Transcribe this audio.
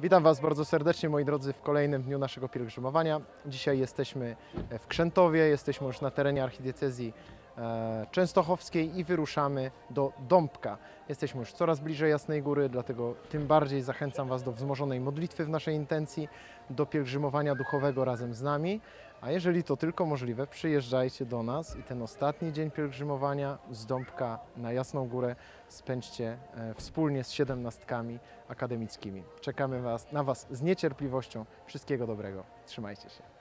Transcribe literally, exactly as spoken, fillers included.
Witam Was bardzo serdecznie, moi drodzy, w kolejnym dniu naszego pielgrzymowania. Dzisiaj jesteśmy w Krzętowie, jesteśmy już na terenie archidiecezji częstochowskiej i wyruszamy do Dąbka. Jesteśmy już coraz bliżej Jasnej Góry, dlatego tym bardziej zachęcam Was do wzmożonej modlitwy w naszej intencji, do pielgrzymowania duchowego razem z nami. A jeżeli to tylko możliwe, przyjeżdżajcie do nas i ten ostatni dzień pielgrzymowania z Dąbka na Jasną Górę spędźcie wspólnie z siedemnastkami akademickimi. Czekamy was, na Was z niecierpliwością. Wszystkiego dobrego. Trzymajcie się.